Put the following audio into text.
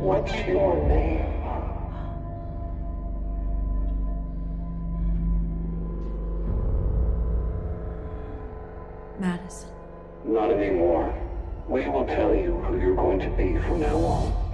What's your name? Madison. Not anymore. We will tell you who you're going to be from now on.